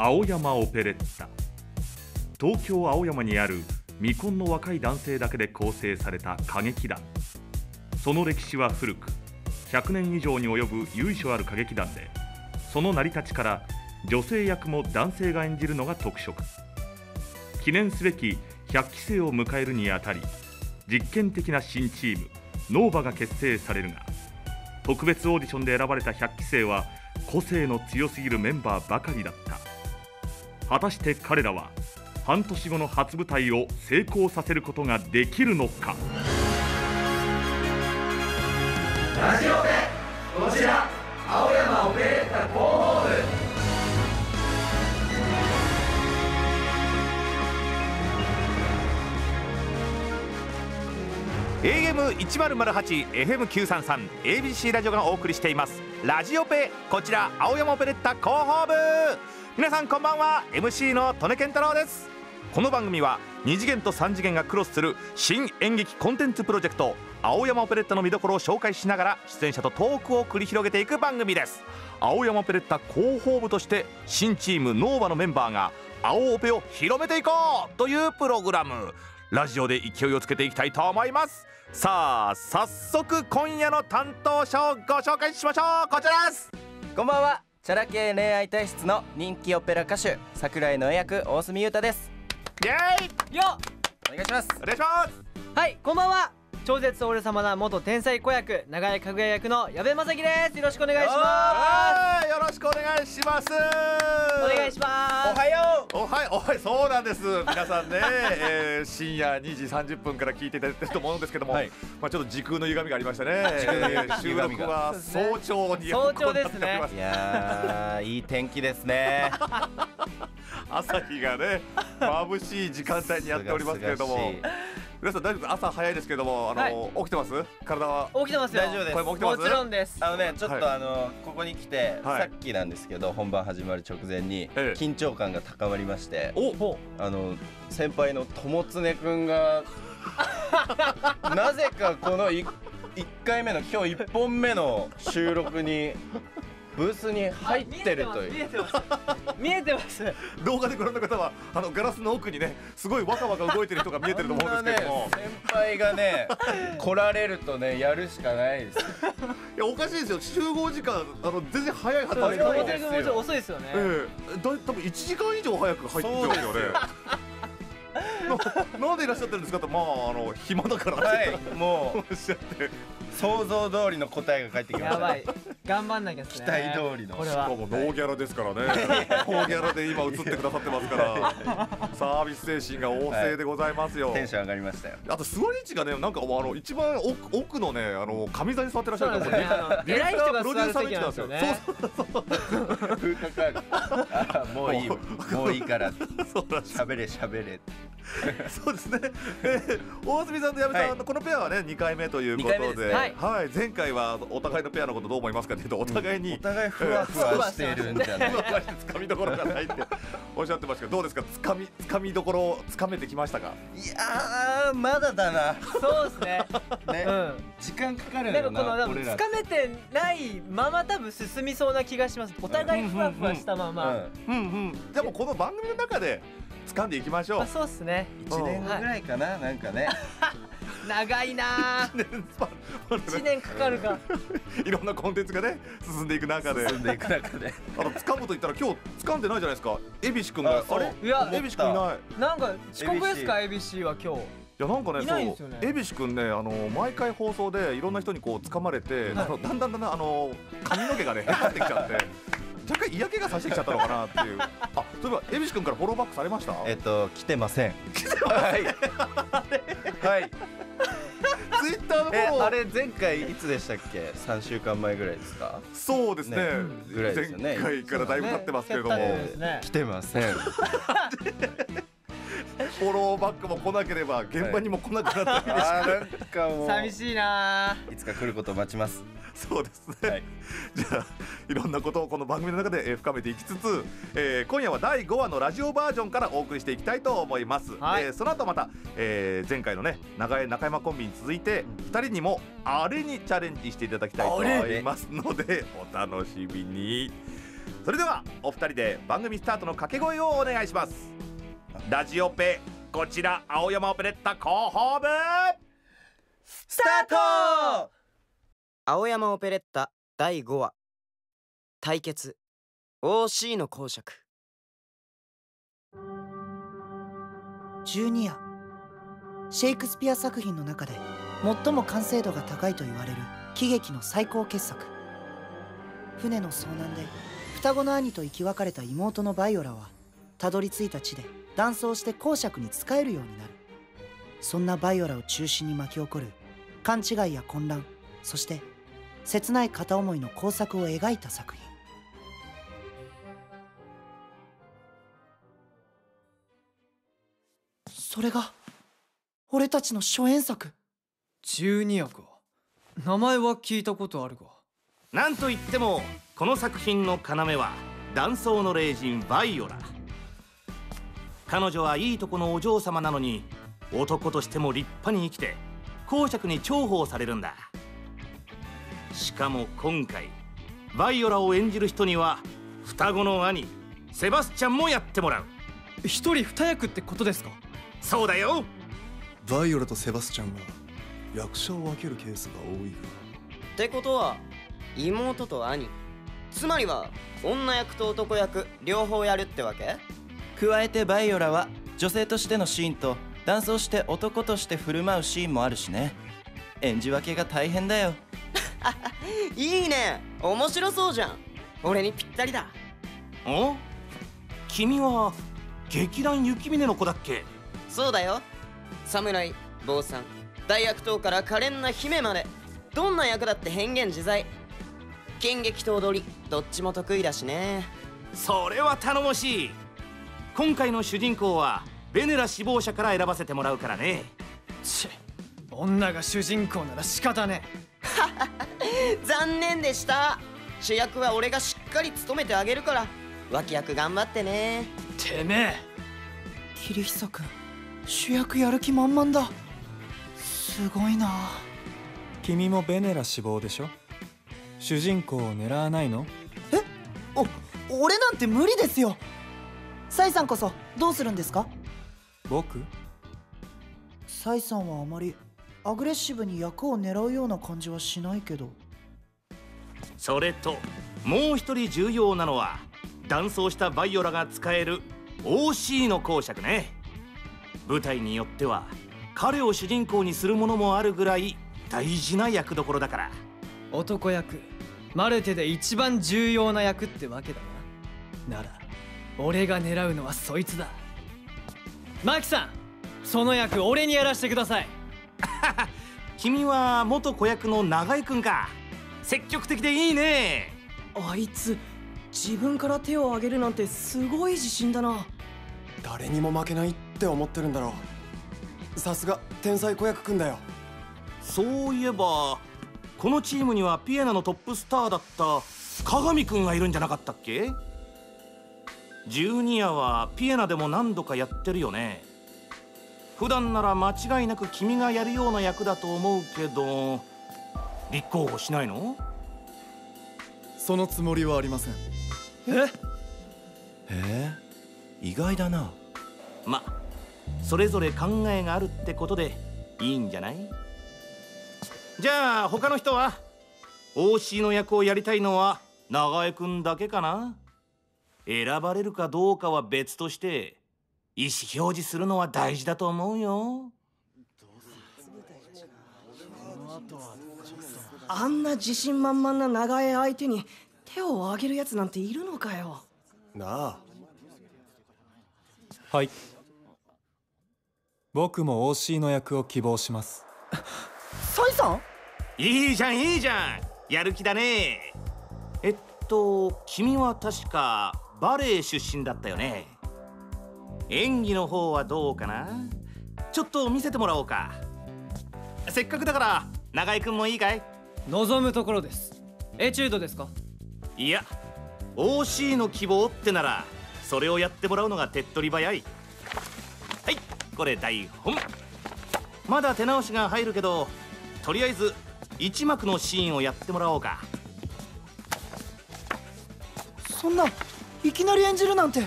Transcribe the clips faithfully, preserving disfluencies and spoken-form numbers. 青山オペレッタ。東京・青山にある未婚の若い男性だけで構成された歌劇団。その歴史は古く、ひゃくねん以上に及ぶ由緒ある歌劇団で、その成り立ちから女性役も男性が演じるのが特色。記念すべきひゃっき生を迎えるにあたり、実験的な新チーム ノーヴァ が結成されるが、特別オーディションで選ばれたひゃっき生は個性の強すぎるメンバーばかりだった。果たして彼らは半年後の初舞台を成功させることができるのか。ラジオでこちら青山オペレッタ広報部。エーエムせんはち、エフエムきゅうさんさん、エービーシー ラジオがお送りしていますラジオペ、こちら青山オペレッタ広報部。皆さんこんばんは、 エムシー の利根健太郎です。この番組はに次元とさん次元がクロスする新演劇コンテンツプロジェクト青山オペレッタの見どころを紹介しながら、出演者とトークを繰り広げていく番組です。青山オペレッタ広報部として新チーム ノーヴァ のメンバーが青オペを広めていこうというプログラム。ラジオで勢いをつけていきたいと思います。さあ早速今夜の担当者をご紹介しましょう。こちらです。こんばんは、チャラ系恋愛体質の人気オペラ歌手桜井の役大隅優太です。イエーイよ、お願いします。お願いします。はい、こんばんは、超絶俺様な元天才子役長井かぐや役の矢部雅樹です。よろしくお願いします。よろしくお願いします。お願いします。おはよう。おはよう。おはよう。そうなんです。皆さんね、えー、深夜にじさんじゅっぷんから聞いていただいてると思うんですけども、はい、まあちょっと時空の歪みがありましたね。えー、収録は早朝に。早朝ですね。いやー、いい天気ですね。朝日がね、眩しい時間帯にやっておりますけれども。皆さん大丈夫です。朝早いですけども、あの起きてます？体は起きてますよ。大丈夫です。もちろんです。あのね、ちょっとあのここに来てさっきなんですけど、本番始まる直前に緊張感が高まりまして、あの先輩の友常くんがなぜかこのいっかいめの今日いっぽんめの収録に。ブースに入ってるという。見えてます。見えてます。動画でご覧の方はあのガラスの奥にね、すごいわかわか動いてる人が見えてると思うんですけども、ね、先輩がね来られるとねやるしかないです。いやおかしいですよ。集合時間あの全然早いはずなんですよ。全然もちろん遅いですよね。ええー、だ多分いちじかん以上早く入ってますよね。な, なんでいらっしゃってるんですかと、まああの暇だから、はい、もうおっしゃって想像通りの答えが返ってきました。やばい、頑張んなきゃ、ね、期待通りの。これはしかもノーギャラですからね。ノーギャラで今映ってくださってますからサービス精神が旺盛でございますよ、はい、テンション上がりましたよ。あと座り位置がね、なんかあの一番 奥, 奥のね、あの上座に座ってらっしゃるから偉い人が座る席なんですよね。風格ある。もういいもういいから喋れ喋れ。そうですね、えー、大隅さんと矢部さん、はい、このペアはねにかいめということ で, で、はいはい、前回はお互いのペアのことどう思いますかっていうと、お互いに、うん、お互いふわふわしてるんじゃないか、つかみどころがないっておっしゃってましたけど、どうですか、つかみつかみどころをつかめてきましたか。いやーまだだな。そうですねね、うん、時間かかるよな。なんかこのつかめてないまま多分進みそうな気がします。お互いふわふわしたまま。でもこの番組の中で掴んでいきましょう。そうですね。一年ぐらいかな、なんかね。長いな。一年かかるか。いろんなコンテンツがね、進んでいく中で。進んでいく中で。あの掴むと言ったら、今日掴んでないじゃないですか。恵比寿君が。あれ、いや、恵比寿君いない。なんか遅刻ですか、恵比寿は今日。いやなんかね、そう恵比寿君ね、あの毎回放送でいろんな人にこう掴まれて、だんだんだんだんあの髪の毛がね、減ってきちゃって。若干嫌気がさしてきちゃったのかなっていう。あ、例えば恵比寿君からフォローバックされました？えっと来てません。来てません。はい。ツイッターの方、あれ前回いつでしたっけ？三週間前ぐらいですか？そうですね。ぐらいですよね。前回からだいぶ経ってますけれども、来てません。フォローバックも来なければ現場にも来なくなったりして、なんかもう寂しいな。いつか来ることを待ちます。そうですね、はい、じゃあいろんなことをこの番組の中で深めていきつつ、えー、今夜はだいごわのラジオバージョンからお送りしていきたいと思います、はい、えー、その後また、えー、前回のね長江中山コンビに続いてふたりにもあれにチャレンジしていただきたいと思いますのでお楽しみに。それではお二人で番組スタートの掛け声をお願いします。ラジオペ、こちら青山オペレッタ広報部スタート。青山オペレッタだいごわ、対決 オーシー の公爵。ジュニア、シェイクスピア作品の中で最も完成度が高いと言われる喜劇の最高傑作。船の遭難で双子の兄と生き別れた妹のバイオラはたどり着いた地で男装して公爵に仕えるようになる。そんなバイオラを中心に巻き起こる勘違いや混乱、そして切ない片思いの交錯を描いた作品。それが俺たちの初演作ジュニアか。名前は聞いたことあるが、なんといってもこの作品の要は男装の霊人バイオラ。彼女はいいとこのお嬢様なのに男としても立派に生きて公爵に重宝されるんだ。しかも今回バイオラを演じる人には双子の兄セバスチャンもやってもらう。一人二役ってことですか？そうだよ。バイオラとセバスチャンは役者を分けるケースが多いが、ってことは妹と兄、つまりは女役と男役両方やるってわけ？加えてバイオラは女性としてのシーンと男装して男として振る舞うシーンもあるしね。演じ分けが大変だよ。いいね、面白そうじゃん。俺にぴったりだ。お？君は劇団雪峰の子だっけ？そうだよ。侍、坊さん、大悪党から可憐な姫までどんな役だって変幻自在。剣劇と踊りどっちも得意だしね。それは頼もしい。今回の主人公はベネラ志望者から選ばせてもらうからね。ち、女が主人公なら仕方ねえ。残念でした。主役は俺がしっかり務めてあげるから脇役頑張ってね。てめえ、桐久君、主役やる気満々だ。すごいな。君もベネラ志望でしょ？主人公を狙わないの？え、お、俺なんて無理ですよ。サイさんこそどうするんですか？僕？サイさんはあまりアグレッシブに役を狙うような感じはしないけど。それともう一人重要なのは男装したバイオラが使える オーシー の公爵ね。舞台によっては彼を主人公にするものもあるぐらい大事な役どころだから。男役、マルテで一番重要な役ってわけだな。なら俺が狙うのはそいつだ。マキさん、その役俺にやらせてください。君は元子役の長井君か。積極的でいいね。あいつ自分から手を挙げるなんてすごい自信だな。誰にも負けないって思ってるんだろう。さすが天才子役くんだよ。そういえばこのチームにはピエナのトップスターだった加賀美くんがいるんじゃなかったっけ？ジュニアはピエナでも何度かやってるよね。普段なら間違いなく君がやるような役だと思うけど、立候補しないの？そのつもりはありません。え？えー、意外だな。ま、それぞれ考えがあるってことでいいんじゃない？じゃあ他の人は オーシー の役をやりたいのは長江くんだけかな。選ばれるかどうかは別として意思表示するのは大事だと思うよ。あんな自信満々な長江相手に手を挙げるやつなんているのかよ。なあ。はい、僕も オーシー の役を希望します。サイさん、いいじゃんいいじゃん、やる気だね。えっと君は確かバレエ出身だったよね。演技の方はどうかな？ちょっと見せてもらおうか。せっかくだから長井くんもいいかい？望むところです。エチュードですか？いや、 オーシー の希望ってならそれをやってもらうのが手っ取り早い。はい、これ台本。まだ手直しが入るけど、とりあえず一幕のシーンをやってもらおうか。そそんないきなり演じるなんて。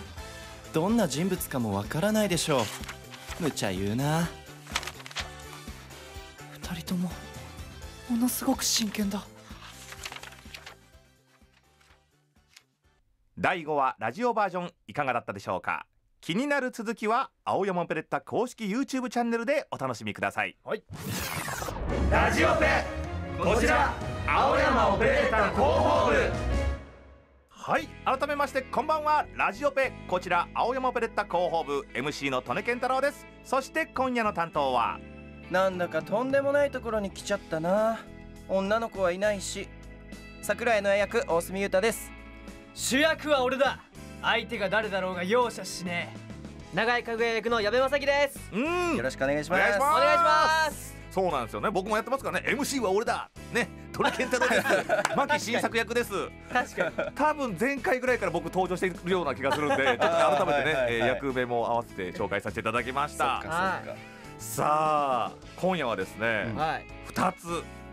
どんな人物かもわからないでしょう。無茶言うな。二人ともものすごく真剣だ。だいごわラジオバージョンいかがだったでしょうか。気になる続きは青山ペレッタ公式 ユーチューブ チャンネルでお楽しみください。はい、ラジオペこちら青山ペレッタ広報部。はい、改めましてこんばんは。ラジオペこちら青山ペレッタ広報部 エムシー の利根健太郎です。そして今夜の担当は、なんだかとんでもないところに来ちゃったな。女の子はいないし。桜井の役大隅優太です。主役は俺だ。相手が誰だろうが容赦しねえ。長井かぐや役の矢部雅樹です。うん、よろしくお願いします。お願いします。そうなんですよね。僕もやってますからね。 エムシー は俺だね、利根健太郎です。牧新作役です。確かに多分前回ぐらいから僕登場しているような気がするんで、ちょっと改めてね役名も合わせて紹介させていただきました。さあ今夜はですね、ふたつ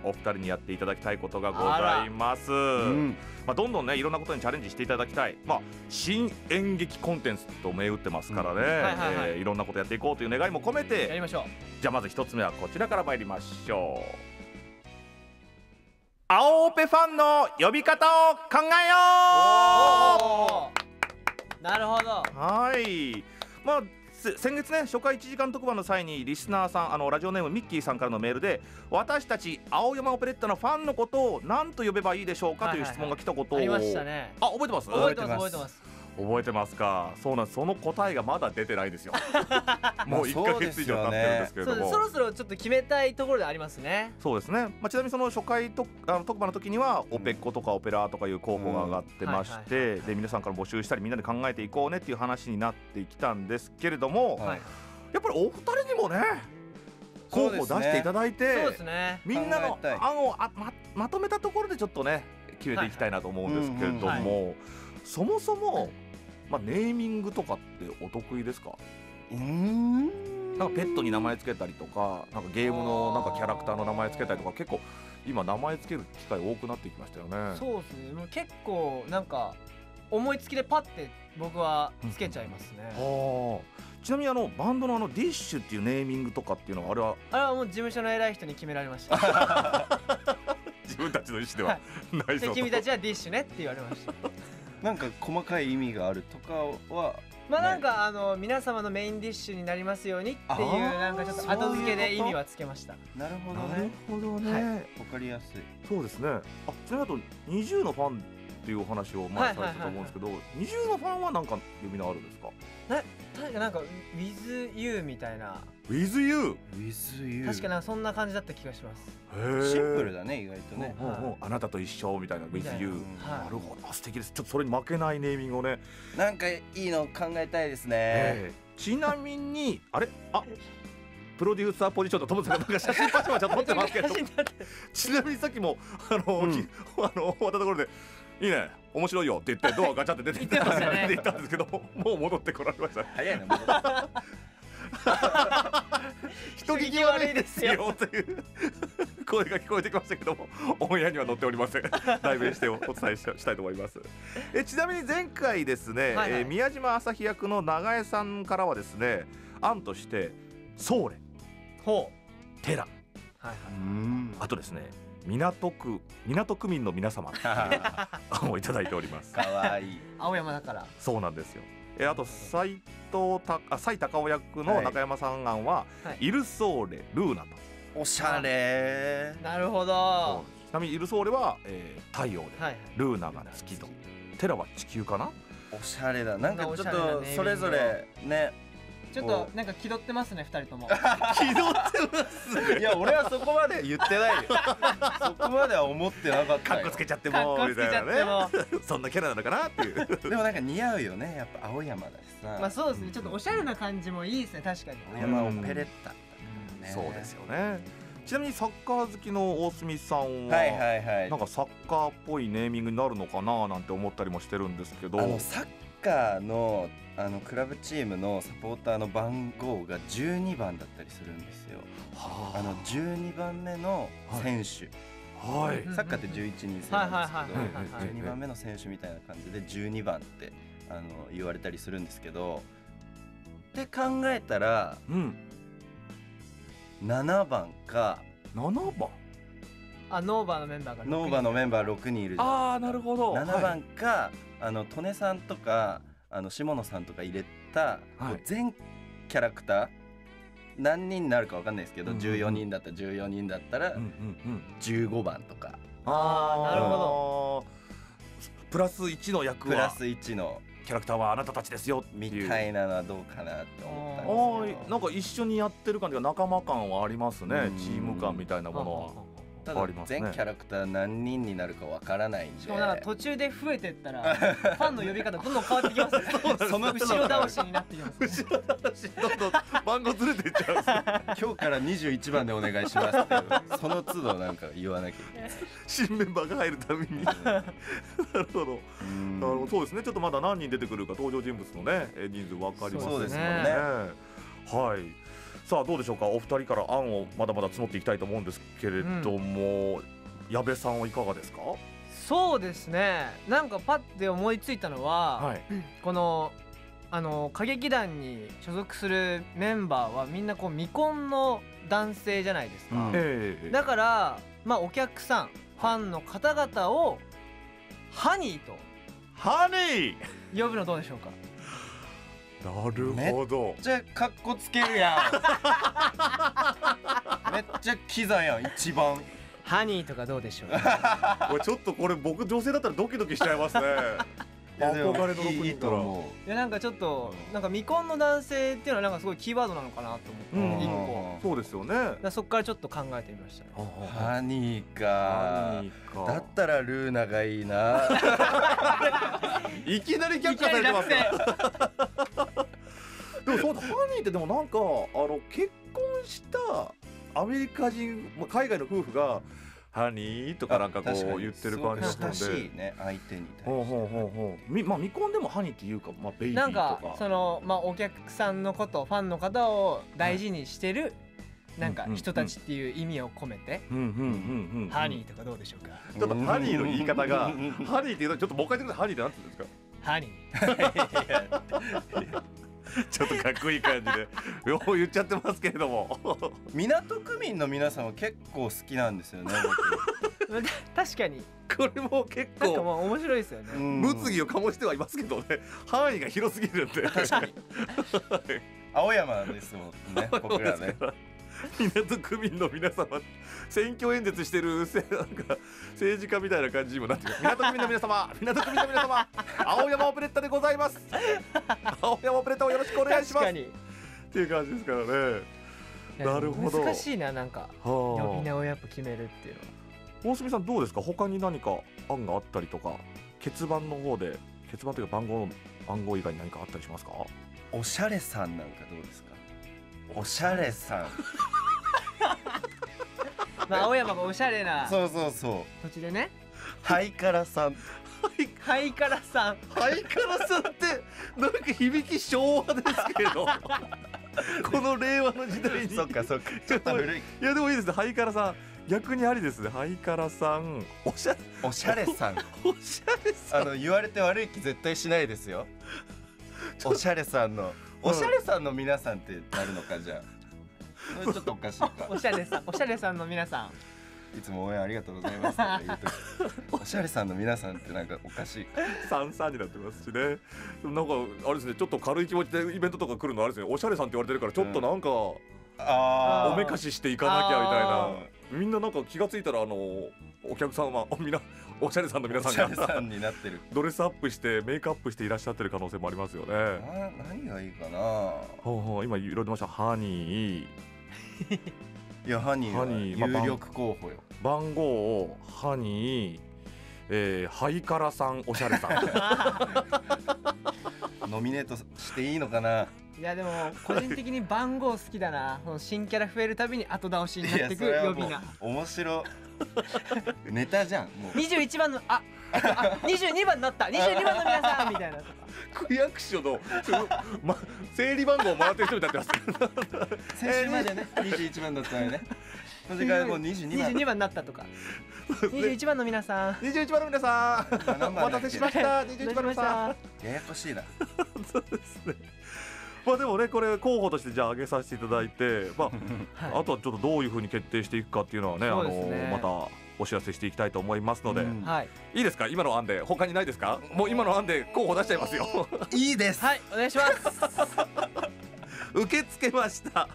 お二人にやっていただきたいことがございます。うん、まあどんどんねいろんなことにチャレンジしていただきたい。まあ新演劇コンテンツと銘打ってますからね。いろんなことやっていこうという願いも込めてやりましょう。じゃあまず一つ目はこちらから参りましょう。青オペファンの呼び方を考えよう。なるほど。はい。まあ先月ね初回いちじかん特番の際にリスナーさん、あのラジオネームミッキーさんからのメールで、私たち青山オペレッタのファンのことを何と呼べばいいでしょうかという質問が来たことを、ありましたね。あ、覚えてます？覚えてます覚えてます覚えてますか。そうなんです。その答えがまだ出てないですよ。もういっかげつ以上経ってるんですけれども、 そ,、ね、そ, そろそろちょっと決めたいところでありますね。そうですね、まあ、ちなみにその初回とあの特番の時にはオペッコとかオペラとかいう候補が上がってまして、で皆さんから募集したりみんなで考えていこうねっていう話になってきたんですけれども、はい、やっぱりお二人にもね候補を出していただいて、そうですね、みんなの案をあ ま, まとめたところでちょっとね決めていきたいなと思うんですけれども、そもそも、はい、まあ、ネーミングとかってお得意ですか？うーん、なんかペットに名前つけたりとか、なんかゲームのなんかキャラクターの名前つけたりとか、結構今名前つける機会多くなってきましたよね。そうですね。結構なんか思いつきでパッて僕はつけちゃいますね。うん、ちなみにあのバンドのあのディッシュっていうネーミングとかっていうのは、あれはあれはもう事務所の偉い人に決められました。自分たちの意思ではないぞ。君たちはディッシュねって言われました。なんか細かい意味があるとかは、まあなんかあの皆様のメインディッシュになりますようにっていう、なんかちょっと後付けで意味はつけました。なるほどね。なるほどね。はい、分かりやすい。そうですね。あ、それだとにじゅうのファンっていうお話を前されてたと思うんですけど、にじゅうのファンはなんか呼び名あるんですか？な、確かなんか with you みたいな。with you。with you。確かなそんな感じだった気がします。シンプルだね意外とね。あなたと一緒みたいな with you。なるほど、素敵です。ちょっとそれに負けないネーミングをね。なんかいいの考えたいですね。ちなみにあれあ。プロデューサーポジションとともさんが写真パシャパシャ撮ってますけど、ちなみにさっきもあの終わったところでいいね面白いよって言ってドアガチャって出てきたって言ったんですけど、もう戻ってこられました。早いな。人聞き悪いですよという声が聞こえてきましたけども、オンエアには載っておりません。代弁してお伝えしたいと思います。えちなみに前回ですね、はい、はい、え宮島朝日役の長江さんからはですね、案としてソーレテラ、あとですね港区港区民の皆様をいただいております。かわいい。青山だから。そうなんですよ。えあと斉藤たあ斉高尾役の中山さん案は、はいはい、イルソーレルーナと。おしゃれ。なるほど。ちなみにイルソーレは、えー、太陽で、はい、ルーナが月とテラは地球かな。おしゃれだ。なんかちょっとそれぞれね。ちょっとなんか気取ってますねふたりとも。気取ってますね。いや俺はそこまで言ってないよ。そこまでは思ってなかった。カッコつけちゃってもみたいなね。そんなキャラなのかなっていう。でもなんか似合うよね、やっぱ青山だしさ。まあそうですね。ちょっとおしゃれな感じもいいですね、確かに。青山をペレッタ。そうですよね。ちなみにサッカー好きの大隅さんはなんかサッカーっぽいネーミングになるのかななんて思ったりもしてるんですけど。サッカーのあのクラブチームのサポーターの番号がじゅうにばんだったりするんですよ。あのじゅうにばんめの選手サッカーってじゅういち、にせんなんですけどじゅうにばんめの選手みたいな感じでじゅうにばんってあの言われたりするんですけど、って考えたら、うん、ななばんかななばん、あ、ノーバのメンバーがノーバのメンバーろくにんいるじゃないですか。あー、なるほど。ななばんか、はい、あの利根さんとかあの下野さんとか入れた、はい、全キャラクター何人になるかわかんないですけど、うん、じゅうよにんだったらじゅうよにんだったらじゅうごばんとか。あー、なるほど。プラスいちの役はプラスいちのキャラクターはあなたたちですよみたいなのはどうかなって思ったんですけど、なんか一緒にやってる感じが仲間感はありますね。チーム感みたいなものは。ただ全キャラクター何人になるかわからないんで、しかもなんか途中で増えてったらファンの呼び方どんどん変わってきますね。その後ろ倒しになってきます。後ろ倒しどんどん番号ずれていっちゃうんです。今日からにじゅういちばんでお願いしますってその都度なんか言わなきゃいけない。新メンバーが入るために。なるほど。そうですね、ちょっとまだ何人出てくるか登場人物のね人数分かりませんもんね。はい、さあどうでしょうか、お二人から案をまだまだ募っていきたいと思うんですけれども、矢部、うん、さんはいかがですか。そうですね、なんかパッて思いついたのは、はい、このあの歌劇団に所属するメンバーはみんなこう未婚の男性じゃないですか、うん、だから、まあ、お客さんファンの方々をハニーとハニー呼ぶのどうでしょうか。なるほど。めっちゃカッコつけるやん。めっちゃキザやん。一番ハニーとかどうでしょう。ちょっとこれ僕女性だったらドキドキしちゃいますね。憧れのろくにんから。いや、なんかちょっとなんか未婚の男性っていうのはなんかすごいキーワードなのかなと思っていっこ。そうですよね。そっからちょっと考えてみました。ハニーか。だったらルーナがいいな。いきなり却下されてますね。でもそうだ、ハニーってでもなんかあの結婚したアメリカ人、まあ、海外の夫婦が「ハニー」とかなんかこう言ってる感じだったんで、親しいね、相手に対して。ほうほうほうほう。みまあ未婚でもハニーっていうか、まあ、ベイビーとかなんかその、まあ、お客さんのことファンの方を大事にしてる、はい、なんか人たちっていう意味を込めてハニーとかどうでしょうか。ちょっとハニーの言い方がハニーっていうのはちょっともう一回言ってください。ハニーってなんて言うんですか。ハニー。ちょっとかっこいい感じでよう言っちゃってますけれども。港区民の皆さんは結構好きなんですよね。確かにこれも結構なんかもう面白いですよね。物議を醸してはいますけどね、範囲が広すぎるんで。確かに青山ですもんね、僕らね。港区民の皆様、選挙演説してるせなんか政治家みたいな感じにもなってる。港区民の皆様、港区民の皆様、青山オペレッタでございます。青山オペレッタをよろしくお願いしますっていう感じですからね。なるほど。難しいな、なんか呼び名をやっぱ決めるっていうのは。大隅さんどうですか、他に何か案があったりとか、欠番の方で、欠番というか番号の暗号以外に何かあったりしますか。おしゃれさんなんかどうですか。おしゃれさん。まあ青山がおしゃれなそうそうそう土地でね。ハイカラさん。ハイカラさん。ハイカラさんってなんか響き昭和ですけど。この令和の時代に。そっかそっか。ちょっと古い。いやでもいいですね、ハイカラさん。逆にありですね、ハイカラさん、おしゃれ、おしゃれさん。おしゃれさん。あの言われて悪い気絶対しないですよ。おしゃれさんの。おしゃれさんの皆さんってなるのか、じゃあそれちょっとおかしいか。おしゃれさん、おしゃれさんの皆さん、いつも応援ありがとうございますって言うとき、おしゃれさんの皆さんってなんかおかしいか。さんさんになってますしね。なんかあれですね、ちょっと軽い気持ちでイベントとか来るのあれですね、おしゃれさんって言われてるからちょっとなんか、うん、おめかししていかなきゃみたいな。みんななんか気がついたらあのお客さんはみんなおしゃれさんの皆さんがさんになってる。ドレスアップしてメイクアップしていらっしゃってる可能性もありますよね。何がいいかな。ほうほう、今いろいろ出ました。ハニー。いやハニーは有力候補よ。番号をハニー、えー、ハイカラさん、おしゃれさん。ノミネートしていいのかな。いやでも個人的に番号好きだな。その新キャラ増えるたびに後倒しになってく呼び名。面白ネタじゃん。もうにじゅういちばんのああにじゅうにばんになった、にじゅうにばんの皆さんみたいな。区役所の、ま、整理番号をもらってる人みたいになってます。先週までねにじゅういちばんだったのよね。それからもうにじゅうにばんになったとか。にじゅういちばんの皆さん、にじゅういちばんの皆さん、お待たせしました。にじゅういちばんの皆さん、ややこしいな。そうですね。まあでもね、これ候補としてじゃあ挙げさせていただいて、まああとはちょっとどういうふうに決定していくかっていうのはね、あのまたお知らせしていきたいと思いますので、いいですか、今の案で他にないですか。もう今の案で候補出しちゃいますよ。いいです、はい、お願いします。受け付けました。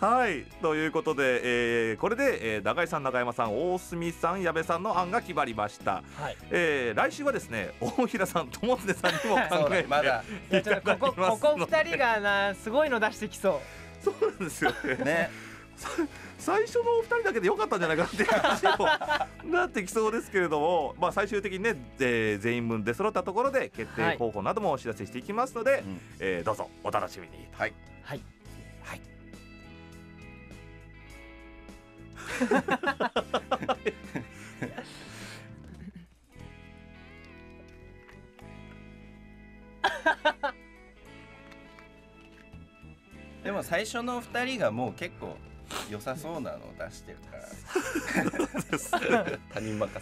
はい、ということで、えー、これで、えー、永井さん、永山さん、大隅さん、矢部さんの案が決まりました。はい、えー、来週はですね、大平さん、友常さんにも考えてまだいただきますので、ここここふたりがな、すごいの出してきそう。そうなんですよね。ね、最初のお二人だけで良かったんじゃないかっていう話になってきそうですけれども、まあ最終的にね、えー、全員分で揃ったところで決定候補などもお知らせしていきますので、はい、えー、どうぞお楽しみに。はいはいはい。でも最初の二人がもう結構良さそうなのを出してるから他人任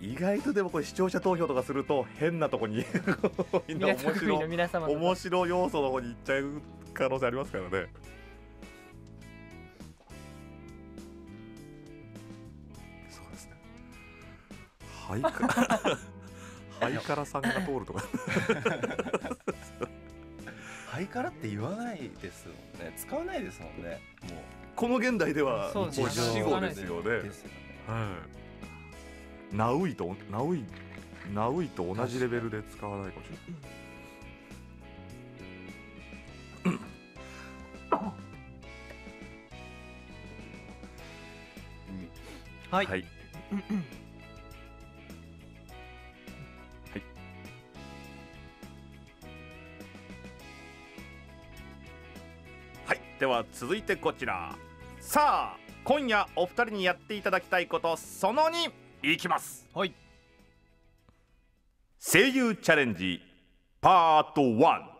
せ。意外とでもこれ視聴者投票とかすると変なとこにみんな面白い面白い要素の方に行っちゃう可能性ありますからね。そうですね。ハイカハイカラさんが通るとか。ハイカラって言わないですもんね。使わないですもんね。もうこの現代では死語ですよね。ナウイとナウイナウイと同じレベルで使わないかもしれない。はい。はい。では続いてこちら、さあ今夜お二人にやっていただきたいことそのにいきます。はい、声優チャレンジパートワン、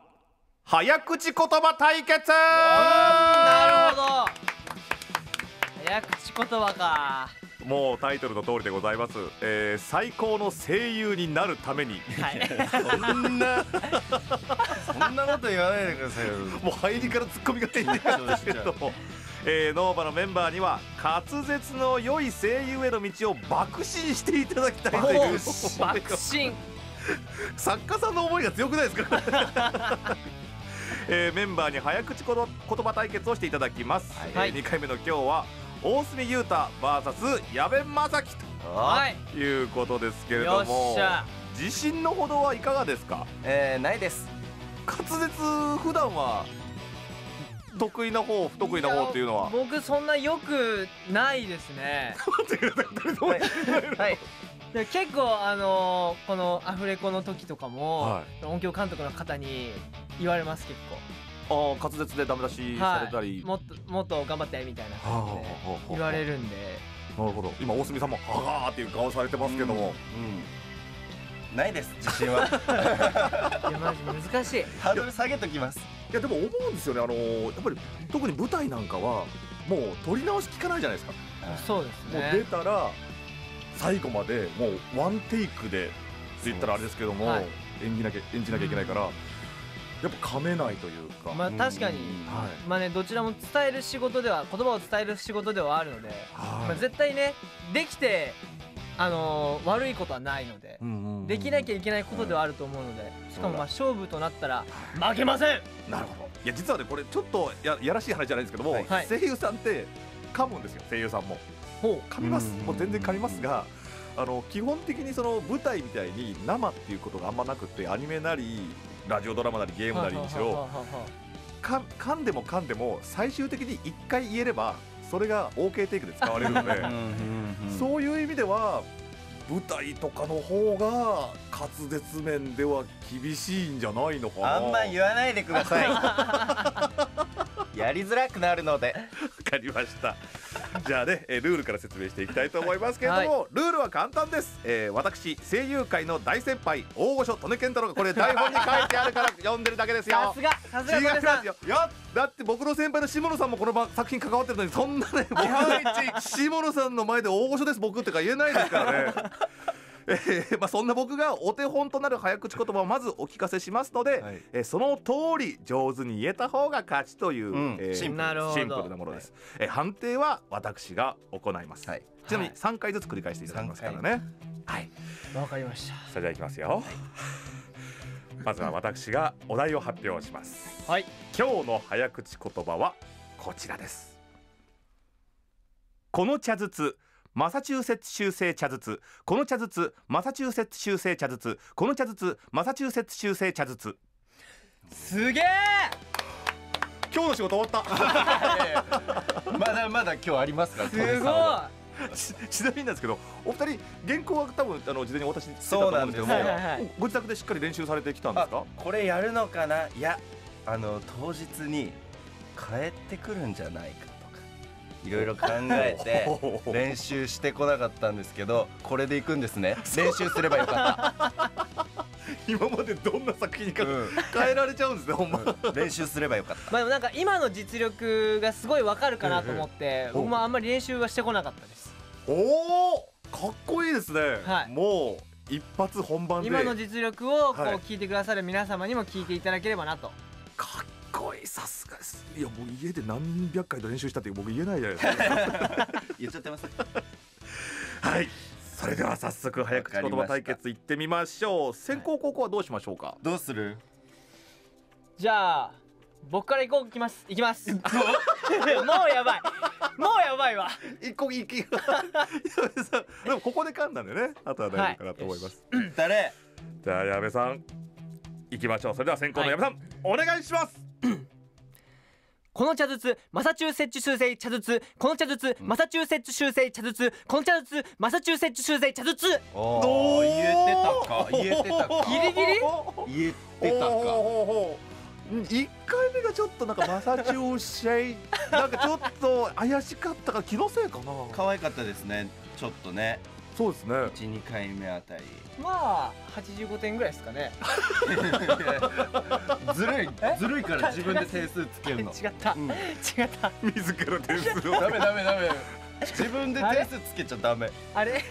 早口言葉対決。なるほど、早口言葉か。もうタイトルの通りでございます。えー、最高の声優になるために、はい、そんなそんなこと言わないでくださいよ。もう入りからツッコミが出てるんですけども、えー、ノーバのメンバーには滑舌の良い声優への道を爆心していただきたいという爆心作家さんの思いが強くないですか。えー、メンバーに早口言葉対決をしていただきます。はい、えー、にかいめの今日は大隅優太 ブイエス 矢部雅樹と、はい、いうことですけれども、自信のほどはいかがですか。えー、ないです。滑舌普段は得意な方不得意な方っていうのは僕そんなよくないですね。結構あのー、このアフレコの時とかも、はい、音響監督の方に言われます。結構あ滑舌でダメ出しされたり、はい、もっともっと頑張ってみたいな感じで言われるんで。なるほど。今大隅さんもははーっていう顔されてますけども、うんうん、ないです自信は。いやマジ難しい。ハードル下げときます。いやでも思うんですよね。あのー、やっぱり特に舞台なんかはもう撮り直し聞かないじゃないですか。そうですね。もう出たら最後までもうワンテイクでって言ったらあれですけども、はい、演じなきゃ演じなきゃいけないから、うん、やっぱ噛めないというか。まあ確かに、まあね、どちらも伝える仕事では言葉を伝える仕事ではあるので、まあ絶対ねできてあの悪いことはないので、できなきゃいけないことではあると思うので、しかもまあ勝負となったら負けません。なるほど。いや実はねこれちょっとややらしい話じゃないんですけども、声優さんって噛むんですよ。声優さんももう噛みます。もう全然噛みますが、あの基本的にその舞台みたいに生っていうことがあんまなくて、アニメなりラジオドラマなりゲームなりにしろ噛んでも噛んでも最終的にいっかい言えればそれが オーケー テイクで使われるので、そういう意味では舞台とかの方が滑舌面では厳しいんじゃないのかな。あんま言わないでください。やりづらくなるので。わかりました。じゃあね、ルールから説明していきたいと思いますけれども、はい、ルールは簡単です、えー、私声優界の大先輩大御所利根健太郎がこれ台本に書いてあるから読んでるだけですよ。さすがさすが利根さん。いやだって僕の先輩の下野さんもこの作品関わってるのに、そんなね僕は下野さんの前で大御所です僕とか言えないですからね。えーまあ、そんな僕がお手本となる早口言葉をまずお聞かせしますので、はい、えー、その通り上手に言えた方が勝ちという、うん、えー、シンプルなものです、えー、判定は私が行います、はい、ちなみにさんかいずつ繰り返していただきますからね。はい、わかりました。それではいきますよ、はい、まずは私がお題を発表します、はい、今日の早口言葉はこちらです。この茶筒マサチューセッツ州製茶筒、この茶筒マサチューセッツ州製茶筒、この茶筒マサチューセッツ州製茶筒。すげえ。今日の仕事終わった。まだまだ今日ありますから。すごい。ちなみになんですけど、お二人原稿は多分あの事前にお渡ししてたと思うんですけども、ご自宅でしっかり練習されてきたんですか？これやるのかな。いや、あの当日に帰ってくるんじゃないか。いろいろ考えて練習してこなかったんですけど、これでいくんですね。練習すればよかった今までどんな作品にか、うん、変えられちゃうんですね、ほんま、うん、練習すればよかった。まあでもなんか今の実力がすごいわかるかなと思って、僕もあんまり練習はしてこなかったです。おー、かっこいいですね。はい、もう一発本番で今の実力をこう聞いてくださる皆様にも聞いていただければなと。かっこいい、さすがです。いや、もう家で何百回と練習したって僕言えないじゃないですか言っちゃってますはい、それでは早速早口言葉対決いってみましょう。先攻後攻はどうしましょうか？どうする？じゃあ僕から行こう。きます行きますもうやばいもうやばいわ一個行きでもここで噛んだんでね、あとは大丈夫かなと思います。誰？じゃあ矢部さん行きましょう。それでは先攻の矢部さんお願いします。この茶筒マサチューセッツ州製茶筒、この茶筒マサチューセッツ州製茶筒、この茶筒マサチューセッツ州製茶筒。おー、言えてたか言えてたかギリギリ言えてたか。いっかいめがちょっとなんかマサチュー製なんかちょっと怪しかったから気のせいかな。可愛かったですね、ちょっとね。そうですね、いち、にかいめあたりまあはちじゅうごてんぐらいですかねずるいずるいから自分で点数つけるの違った、うん、違った自ら点数をダメダメダメ自分で点数つけちゃダメあれ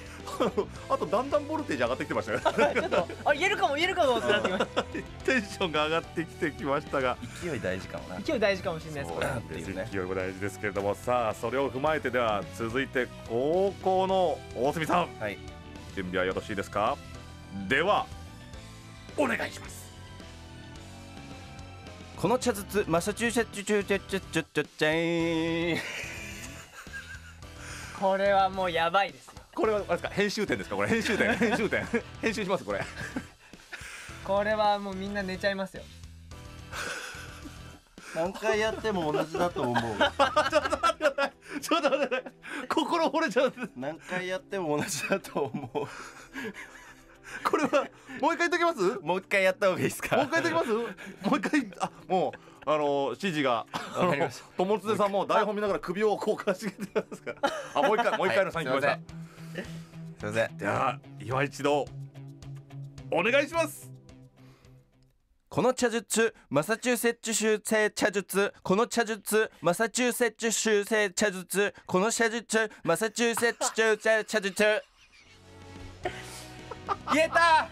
あとだんだんボルテージ上がってきてましたねちょっとあれ言えるかも言えるかもってなってきましたテンションが上がってきてきましたが、勢い大事かもな。勢い大事かもしれないです。そうなんです、勢いも大事ですけれども、さあそれを踏まえて、では続いて高校の大隅さん、はい、準備はよろしいですか？ではお願いします。この茶筒マサチューセッツチューチュチュチュチュチュイこれはもうやばいです。これはあれですか、編集点ですか？これ編集点編集点編集しますこれこれはもうみんな寝ちゃいますよ何回やっても同じだと思うちょっと待ってないちょっと待ってない心折れちゃう何回やっても同じだと思うこれはもう一回言っときます？もう一回やった方がいいですか？もう一回言っときます？もう一回、あ、もうあの指示が友常さんも台本見ながら首をこうかしげてますからあ、もう一回もう一回のサイン来ました。すいません。では今一度お願いします。この茶術マサチューセッツ州製茶術、この茶術マサチューセッツ州製茶術、この茶術マサチューセッツ州製茶術言えた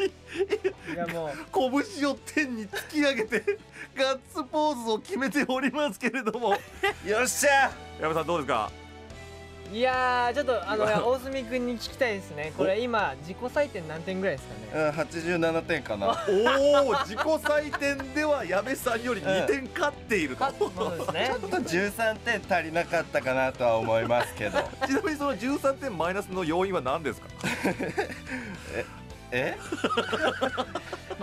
いやもう拳を天に突き上げてガッツポーズを決めておりますけれどもよっしゃ。矢部さんどうですか？いやー、ちょっとあの大隅君に聞きたいですね。これ今自己採点何点ぐらいですかね？うん、はちじゅうななてんかな。おお、自己採点では矢部さんよりにてん勝っていると、うん、そうですねちょっとじゅうさんてん足りなかったかなとは思いますけどちなみにそのじゅうさんてんマイナスの要因は何ですか？ええ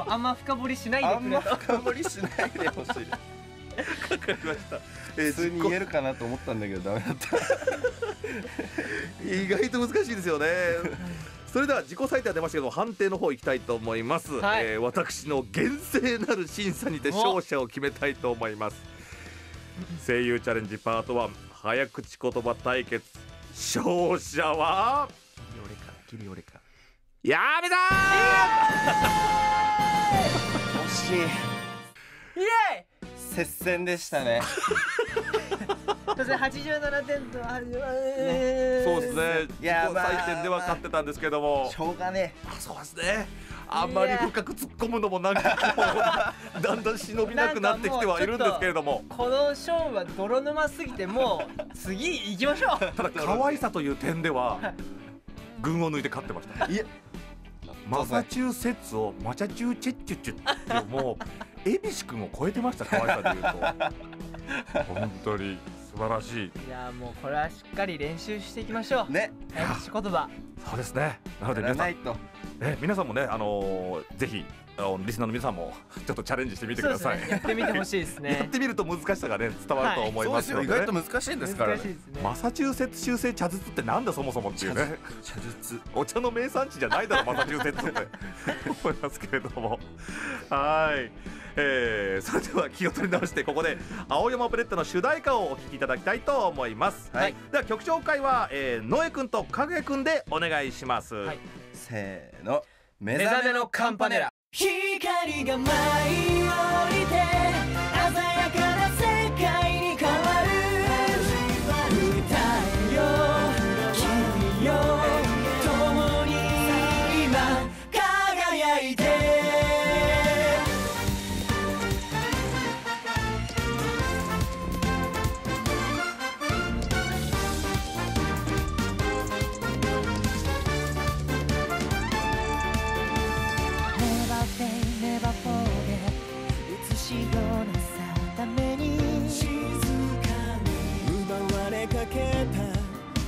あんま深掘りしないでくれ。あんま深掘りしないでほしい。わかりました。普通に言えるかなと思ったんだけどダメだった意外と難しいですよねそれでは自己採点は出ましたけど判定の方いきたいと思います、はい、えー、私の厳正なる審査にて勝者を決めたいと思います。声優チャレンジパートワン早口言葉対決、勝者は俺かギリ俺かやめたー。惜しい。イエイ。接戦でしたね。はちじゅうななてんとはちじゅうななてん、ね、そうですね。いやー、採点では勝ってたんですけども、まあ、しょうがねえ。あ、そうですね。あんまり深く突っ込むのもなんかだんだん忍びなくなってきてはいるんですけれども、この勝負は泥沼すぎて、もう次行きましょう。ただ可愛さという点では群を抜いて勝ってました。いや、マサチューセッツをマチャチューチェッチュチュッって、もう恵比寿君を超えてました。可愛さというと本当に素晴らしい。いや、もうこれはしっかり練習していきましょうね。早口言葉。そうですね。なので皆さん、え皆さんもね、あのー、ぜひリスナーの皆さんもちょっとチャレンジしてみてください。ね、やってみてほしいですね。やってみると難しさがね伝わると思いますよね。はい、そうですよ。意外と難しいんですからね。ね、マサチューセッツ州制茶筒ってなんだそもそもっていうね。茶筒。お茶の名産地じゃないだろマサチューセッツって思いますけれども。はい。えー、それでは気を取り直してここで青山プレットの主題歌をお聴きいただきたいと思います。はい、では曲紹介は、えー、野江くんとかぐえくんでお願いします。はい、せーの。目覚めのカンパネラ。光が舞い降りて鮮やかな世界に変わる。歌えよ君よ共に今輝いて。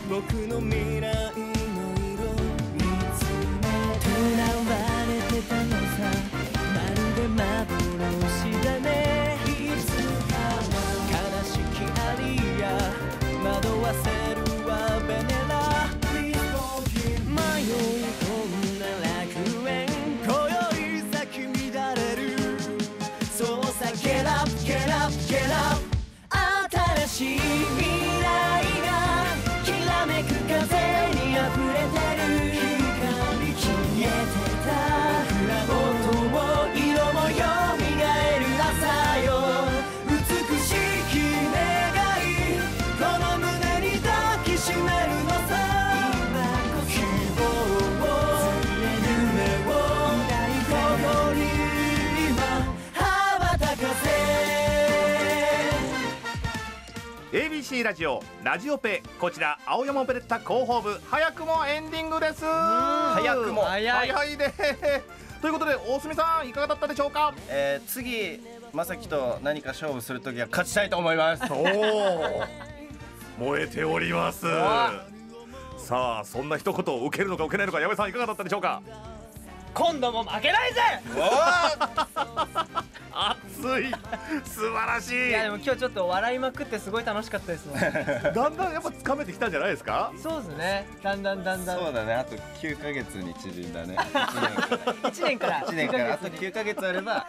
僕の未来の色見つめて囚われてたのさ。まるで幻だね。いつかは悲しきアリや惑わせるはベネラ。迷い込んだ楽園今宵咲き乱れる。そうさ、Get up, get up, get up。 新しい未来エービーシー ラジオラジオペ、こちら青山オペレッタ広報部、早くもエンディングです。早くも早い早いでということで、大隅さんいかがだったでしょうか。えー、次まさきと何か勝負するときは勝ちたいと思います。お燃えております。さあ、そんな一言を受けるのか受けないのか、矢部さんいかがだったでしょうか。今度も負けないぜ。熱い、素晴らしい。いや、でも今日ちょっと笑いまくってすごい楽しかったですもん。だんだんやっぱ掴めてきたんじゃないですか。そうですね。だんだんだんだん。そうだね。あときゅうかげつに縮んだね。いちねんから。いちねんから。あときゅうかげつあれば。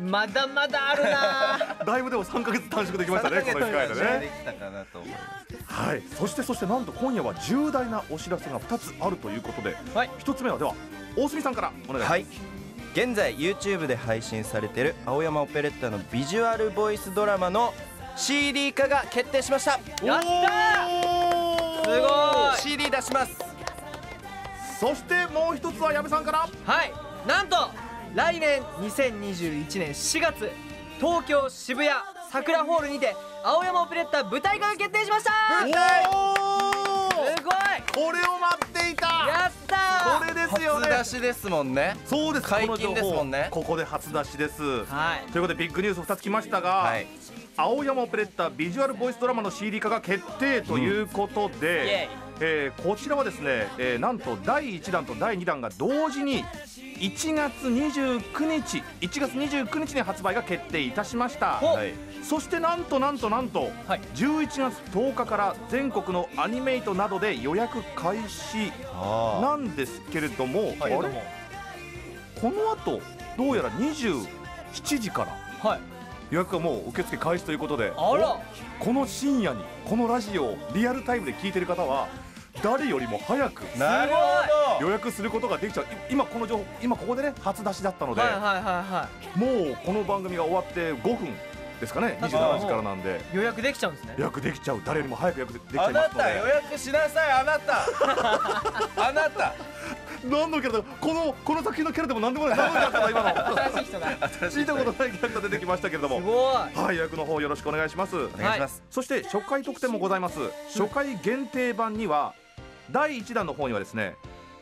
まだまだあるな。だいぶでもさんかげつ短縮できましたね。この機会でね。できたかなと思います。はい。そしてそしてなんと今夜は重大なお知らせがふたつあるということで。はい。ひとつめはでは大隅さんからお願いします。はい。現在 ユーチューブ で配信されている青山オペレッタのビジュアルボイスドラマの シーディー 化が決定しました。やったー。すごい。 シーディー 出します。そしてもう一つは矢部さんから。はい、なんと来年にせんにじゅういちねんしがつ東京渋谷さくらホールにて青山オペレッタ舞台化が決定しました。すごい。これを待っていた。やったー。これですよね。初出しですもんね。そうです。解禁ですもんね。ここで初出しです。はい。ということでビッグニュースふたつ来ましたが、はい、青山オペレッタビジュアルボイスドラマの シーディー 化が決定ということで、うん、えー、こちらはですね、えー、なんとだいいちだんとだいにだんが同時にいちがつにじゅうくにちいちがつにじゅうくにちに発売が決定いたしました。はい、そしてなんとなんとなんと、はい、じゅういちがつとおかから全国のアニメイトなどで予約開始なんですけれども、あれ、このあとどうやらにじゅうしちじから予約はもう受付開始ということで、あら、この深夜にこのラジオをリアルタイムで聞いてる方は誰よりも早く予約することができちゃう。今この情報、今ここでね初出しだったので、もうこの番組が終わってごふんですかね、にじゅうしちじからなんで予約できちゃうんですね。予約できちゃう、誰よりも早く予約できちゃいますので、あなた予約しなさい、あなたあなた何のキャラだ、このこの作品のキャラでも何でもない、何のキャラだ今の新しい人が聞いたことないキャラが出てきましたけれども、すごい。はい、予約の方よろしくお願いします。お願いします。そして初回特典もございます。初回限定版にはだいいちだんの方にはですね、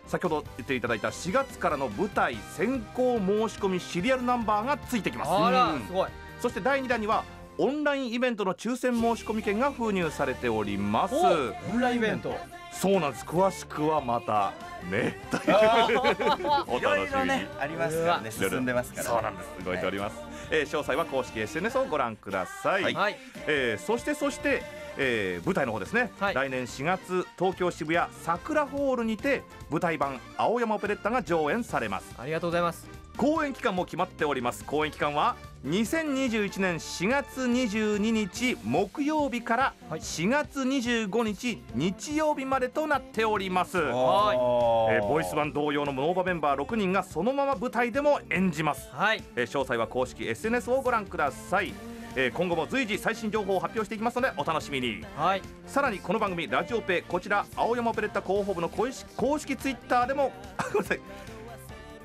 先ほど言っていただいたしがつからの舞台先行申し込みシリアルナンバーがついてきます。あら、すごい。そしてだいにだんにはオンラインイベントの抽選申し込み券が封入されております。オンラインイベント、そうなんです。詳しくはまたねお楽しみに。ありますからね、進んでますから、そうなんです、動いております。詳細は公式 エスエヌエス をご覧ください。そしてそしてえー、舞台の方ですね、はい、来年しがつ東京渋谷さくらホールにて舞台版青山オペレッタが上演されます。ありがとうございます。公演期間も決まっております。公演期間はにせんにじゅういちねんしがつにじゅうににち木曜日からしがつにじゅうごにち日曜日までとなっております。はい、えー、ボイス版同様のノーバメンバーろくにんがそのまま舞台でも演じます。はい、えー、詳細は公式 エスエヌエス をご覧ください。えー、今後も随時最新情報を発表していきますのでお楽しみに。はい、さらにこの番組ラジオペ、こちら青山オペレッタ広報部の公式公式ツイッターでもごめんなさい。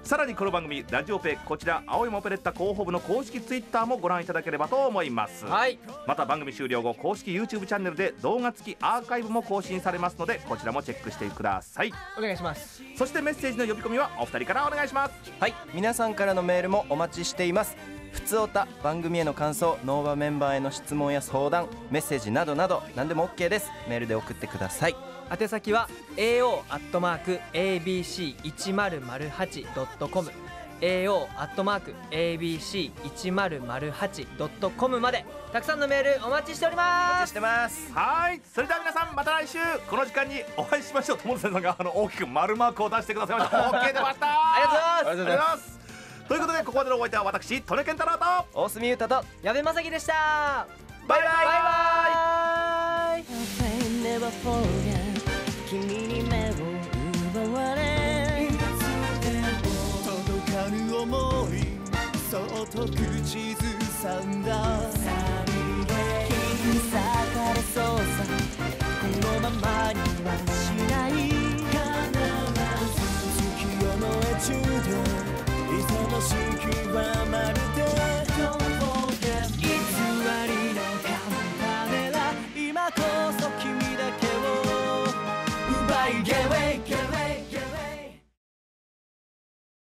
さらにこの番組ラジオペ、こちら青山オペレッタ広報部の公式ツイッターもご覧いただければと思います。はい、また番組終了後公式 ユーチューブ チャンネルで動画付きアーカイブも更新されますので、こちらもチェックしてください。お願いします。そしてメッセージの呼び込みはお二人からお願いします。はい、皆さんからのメールもお待ちしています。ふつおた、番組への感想、ノーバメンバーへの質問や相談、メッセージなどなど何でも オーケー です。メールで送ってください。宛先は エーオーアットマークエービーシーいちまるまるはちドットコム エーオーアットマークエービーシーいちまるまるはちドットコム までたくさんのメールお待ちしております。お待ちしてます。はい、それでは皆さんまた来週この時間にお会いしましょう。友野さんがあの大きく丸マークを出してくださいました。 オーケー 出ました。ありがとうございます。ということで、ここまでのお相手は私、利根健太郎と大隅優太と矢部雅紀でした。バイバイ。